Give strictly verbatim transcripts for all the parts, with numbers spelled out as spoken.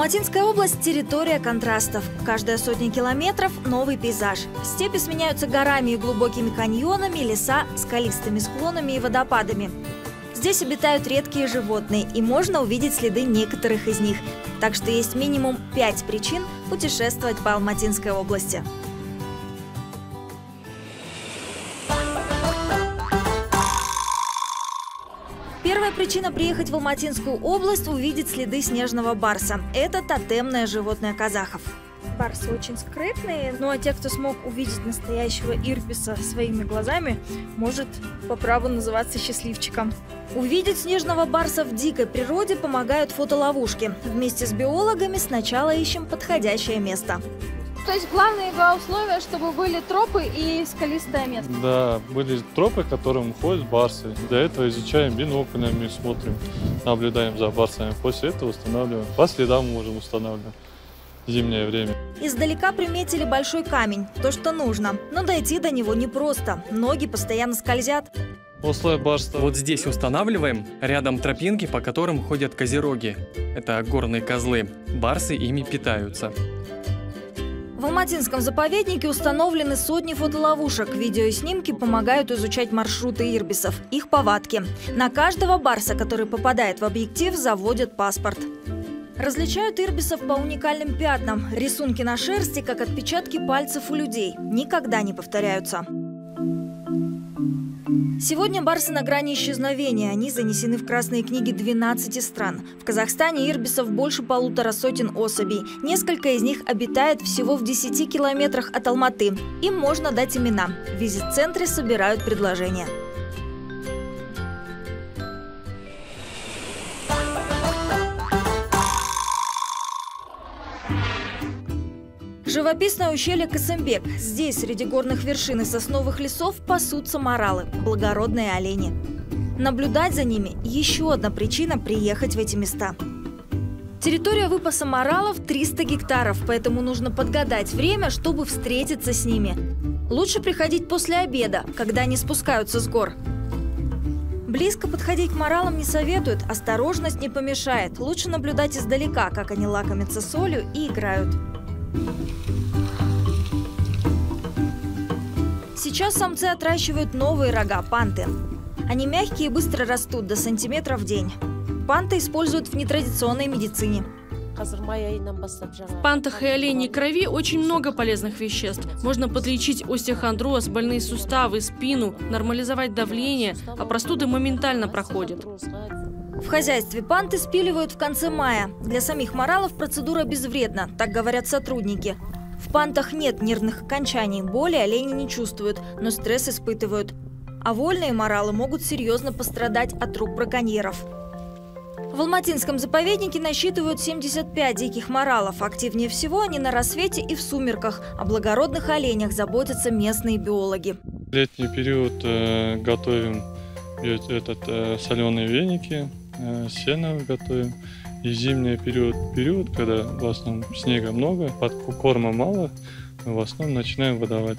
Алматинская область – территория контрастов. Каждая сотня километров – новый пейзаж. Степи сменяются горами и глубокими каньонами, леса – скалистыми склонами и водопадами. Здесь обитают редкие животные, и можно увидеть следы некоторых из них. Так что есть минимум пять причин путешествовать по Алматинской области. Первая причина приехать в Алматинскую область – увидеть следы снежного барса. Это тотемное животное казахов. Барсы очень скрытные, ну а те, кто смог увидеть настоящего ирбиса своими глазами, может по праву называться счастливчиком. Увидеть снежного барса в дикой природе помогают фотоловушки. Вместе с биологами сначала ищем подходящее место. То есть главное его условие, чтобы были тропы и скалистое место? Да, были тропы, к которым ходят барсы. Для этого изучаем биноклями, смотрим, наблюдаем за барсами. После этого устанавливаем. По следам можем устанавливать. Зимнее время. Издалека приметили большой камень, то, что нужно. Но дойти до него непросто. Ноги постоянно скользят. Вот здесь устанавливаем, рядом тропинки, по которым ходят козероги. Это горные козлы. Барсы ими питаются. В Алматинском заповеднике установлены сотни фотоловушек. Видео и снимки помогают изучать маршруты ирбисов, их повадки. На каждого барса, который попадает в объектив, заводят паспорт. Различают ирбисов по уникальным пятнам. Рисунки на шерсти, как отпечатки пальцев у людей, никогда не повторяются. Сегодня барсы на грани исчезновения. Они занесены в красные книги двенадцати стран. В Казахстане ирбисов больше полутора сотен особей. Несколько из них обитает всего в десяти километрах от Алматы. Им можно дать имена. В визит-центре собирают предложения. Живописное ущелье Касымбек. Здесь, среди горных вершин и сосновых лесов, пасутся маралы – благородные олени. Наблюдать за ними – еще одна причина приехать в эти места. Территория выпаса маралов – триста гектаров, поэтому нужно подгадать время, чтобы встретиться с ними. Лучше приходить после обеда, когда они спускаются с гор. Близко подходить к маралам не советуют, осторожность не помешает. Лучше наблюдать издалека, как они лакомятся солью и играют. Сейчас самцы отращивают новые рога – панты. Они мягкие и быстро растут, до сантиметра в день. Панты используют в нетрадиционной медицине. В пантах и оленей крови очень много полезных веществ. Можно подлечить остеохондроз, больные суставы, спину, нормализовать давление, а простуды моментально проходят. В хозяйстве панты спиливают в конце мая. Для самих маралов процедура безвредна, так говорят сотрудники. В пантах нет нервных окончаний, боли олени не чувствуют, но стресс испытывают. А вольные маралы могут серьезно пострадать от рук браконьеров. В Алматинском заповеднике насчитывают семьдесят пять диких маралов. Активнее всего они на рассвете и в сумерках. О благородных оленях заботятся местные биологи. В летний период э, готовим этот, э, соленые веники. Сено готовим. И зимний период, период, когда в основном снега много, под корма мало, мы в основном начинаем выдавать.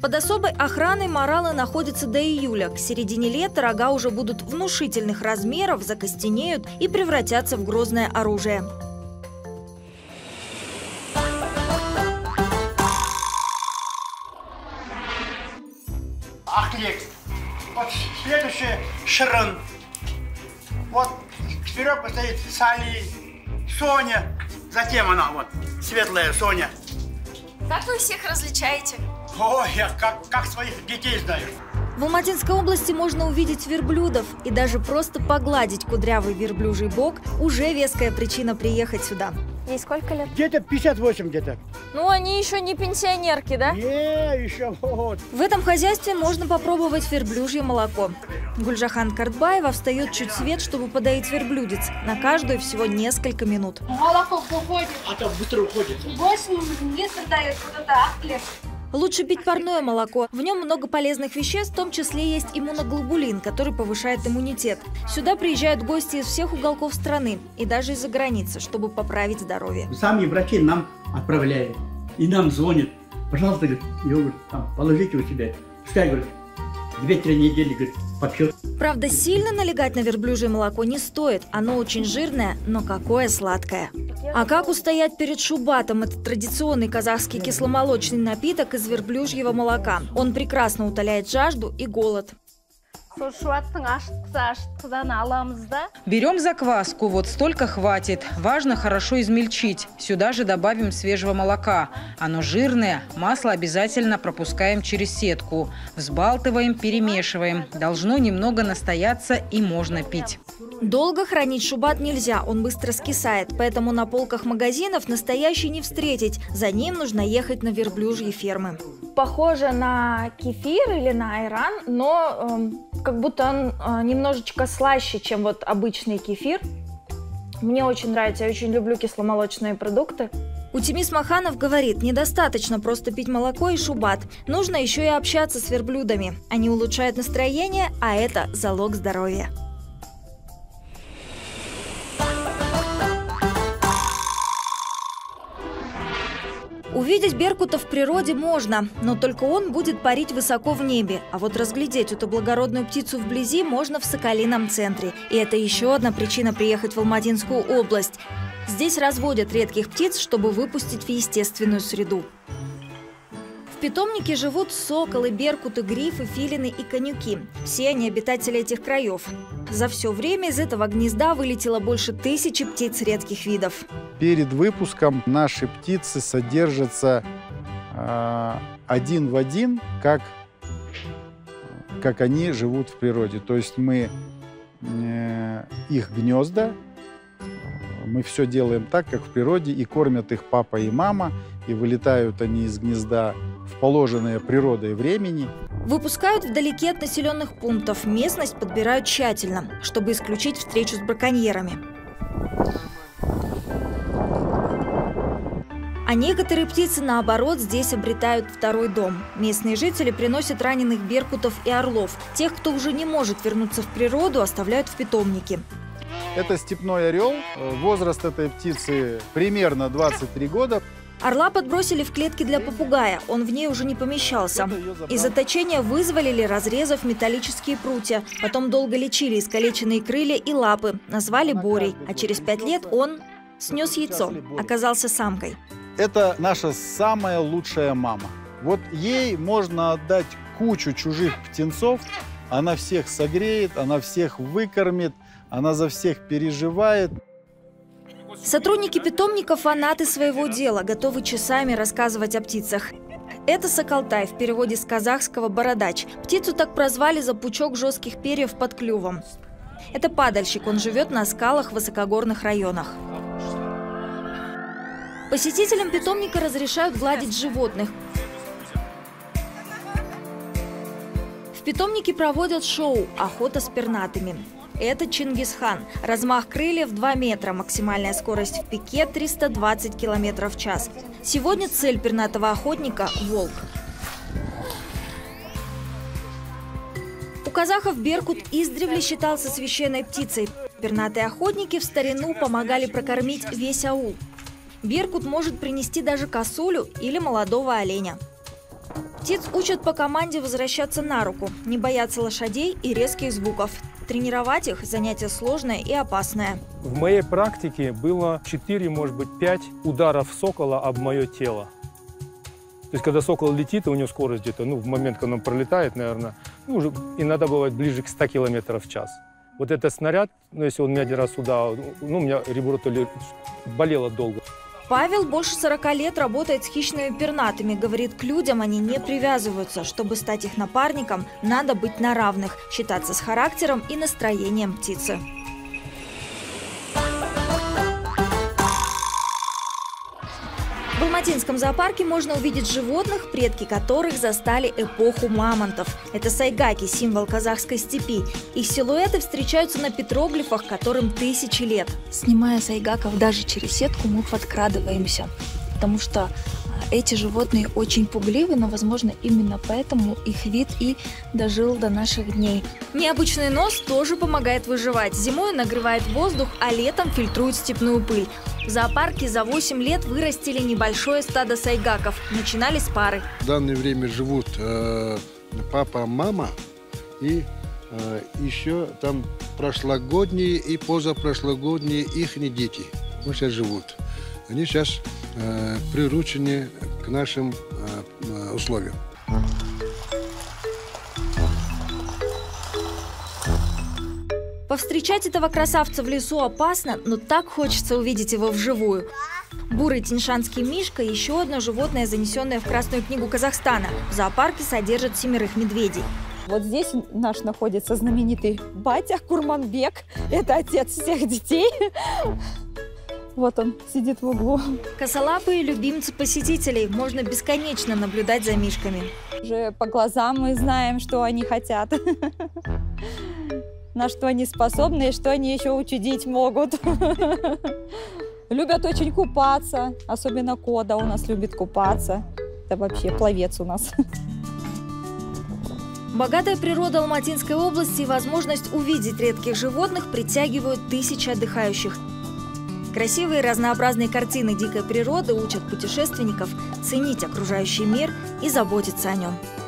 Под особой охраной маралы находятся до июля. К середине лета рога уже будут внушительных размеров, закостенеют и превратятся в грозное оружие. Ахлик. Вот следующий шрам. Вот вперед стоит Сали, Соня, затем она вот, светлая Соня. Как вы всех различаете? Ой, я как, как своих детей знаю. В Алматинской области можно увидеть верблюдов и даже просто погладить кудрявый верблюжий бок – уже веская причина приехать сюда. Ей сколько лет? Где-то пятьдесят восемь где-то. Ну, они еще не пенсионерки, да? Не, еще вот. В этом хозяйстве можно попробовать верблюжье молоко. Гульжахан Картбаева встает чуть свет, чтобы подоить верблюдец. На каждую всего несколько минут. Молоко уходит. А то быстро уходит. восемь литров дает вот это ахлик. Лучше пить парное молоко. В нем много полезных веществ, в том числе есть иммуноглобулин, который повышает иммунитет. Сюда приезжают гости из всех уголков страны и даже из-за границы, чтобы поправить здоровье. Сами врачи нам отправляют и нам звонят. Пожалуйста, говорит, йогурт там, положите у себя. Пускай, говорит, две-три недели, говорит, попьет. Правда, сильно налегать на верблюжье молоко не стоит. Оно очень жирное, но какое сладкое. А как устоять перед шубатом? Это традиционный казахский кисломолочный напиток из верблюжьего молока. Он прекрасно утоляет жажду и голод. Берем закваску, вот столько хватит. Важно хорошо измельчить. Сюда же добавим свежего молока. Оно жирное, масло обязательно пропускаем через сетку. Взбалтываем, перемешиваем. Должно немного настояться и можно пить. Долго хранить шубат нельзя, он быстро скисает. Поэтому на полках магазинов настоящий не встретить. За ним нужно ехать на верблюжьи фермы. Похоже на кефир или на айран, но э, как будто он э, немножечко слаще, чем вот обычный кефир. Мне очень нравится, я очень люблю кисломолочные продукты. Утимис Маханов говорит, недостаточно просто пить молоко и шубат. Нужно еще и общаться с верблюдами. Они улучшают настроение, а это залог здоровья. Увидеть беркута в природе можно, но только он будет парить высоко в небе. А вот разглядеть эту благородную птицу вблизи можно в Соколином центре. И это еще одна причина приехать в Алматинскую область. Здесь разводят редких птиц, чтобы выпустить в естественную среду. В питомнике живут соколы, беркуты, грифы, филины и конюки. Все они обитатели этих краев. За все время из этого гнезда вылетело больше тысячи птиц редких видов. Перед выпуском наши птицы содержатся э, один в один, как, как они живут в природе. То есть мы э, их гнезда, мы все делаем так, как в природе, и кормят их папа и мама, и вылетают они из гнезда в положенное природой времени. Выпускают вдалеке от населенных пунктов. Местность подбирают тщательно, чтобы исключить встречу с браконьерами. А некоторые птицы, наоборот, здесь обретают второй дом. Местные жители приносят раненых беркутов и орлов. Тех, кто уже не может вернуться в природу, оставляют в питомнике. Это степной орел. Возраст этой птицы примерно двадцать три года. Орла подбросили в клетке для попугая. Он в ней уже не помещался. Из заточения вызволили, разрезав металлические прутья. Потом долго лечили искалеченные крылья и лапы. Назвали Борей. А через пять лет он снес яйцо. Оказался самкой. Это наша самая лучшая мама. Вот ей можно отдать кучу чужих птенцов. Она всех согреет, она всех выкормит, она за всех переживает. Сотрудники питомника – фанаты своего дела, готовы часами рассказывать о птицах. Это соколтай, в переводе с казахского «бородач». Птицу так прозвали за пучок жестких перьев под клювом. Это падальщик, он живет на скалах в высокогорных районах. Посетителям питомника разрешают гладить животных. В питомнике проводят шоу «Охота с пернатыми». Это Чингисхан. Размах крыльев два метра, максимальная скорость в пике триста двадцать километров в час. Сегодня цель пернатого охотника – волк. У казахов беркут издревле считался священной птицей. Пернатые охотники в старину помогали прокормить весь аул. Беркут может принести даже косулю или молодого оленя. Птиц учат по команде возвращаться на руку, не бояться лошадей и резких звуков. Тренировать их – занятие сложное и опасное. В моей практике было четыре, может быть, пять ударов сокола об мое тело. То есть, когда сокол летит, у него скорость где-то, ну, в момент, когда он пролетает, наверное, ну, уже иногда бывает ближе к ста километрам в час. Вот этот снаряд, ну, если он меня один раз ударил, ну, у меня ребро то ли болело долго. Павел больше сорока лет работает с хищными пернатыми. Говорит, к людям они не привязываются. Чтобы стать их напарником, надо быть на равных, считаться с характером и настроением птицы. В Алматинском зоопарке можно увидеть животных, предки которых застали эпоху мамонтов. Это сайгаки, символ казахской степи. Их силуэты встречаются на петроглифах, которым тысячи лет. Снимая сайгаков даже через сетку, мы подкрадываемся, потому что эти животные очень пугливы, но, возможно, именно поэтому их вид и дожил до наших дней. Необычный нос тоже помогает выживать. Зимой нагревает воздух, а летом фильтрует степную пыль. В зоопарке за восемь лет вырастили небольшое стадо сайгаков. Начинали с пары. В данное время живут э, папа, мама и еще там прошлогодние и позапрошлогодние их дети. Ну, сейчас живут. Они сейчас э, приручены к нашим э, условиям. Повстречать этого красавца в лесу опасно, но так хочется увидеть его вживую. Бурый тиньшанский мишка – еще одно животное, занесенное в Красную книгу Казахстана. В зоопарке содержат семерых медведей. Вот здесь наш находится знаменитый батя Курманбек. Это отец всех детей. Вот он сидит в углу. Косолапые любимцы посетителей. Можно бесконечно наблюдать за мишками. Уже по глазам мы знаем, что они хотят. На что они способны и что они еще учудить могут. Любят очень купаться. Особенно кода у нас любит купаться. Это вообще пловец у нас. Богатая природа Алматинской области и возможность увидеть редких животных притягивают тысячи отдыхающих. Красивые разнообразные картины дикой природы учат путешественников ценить окружающий мир и заботиться о нем.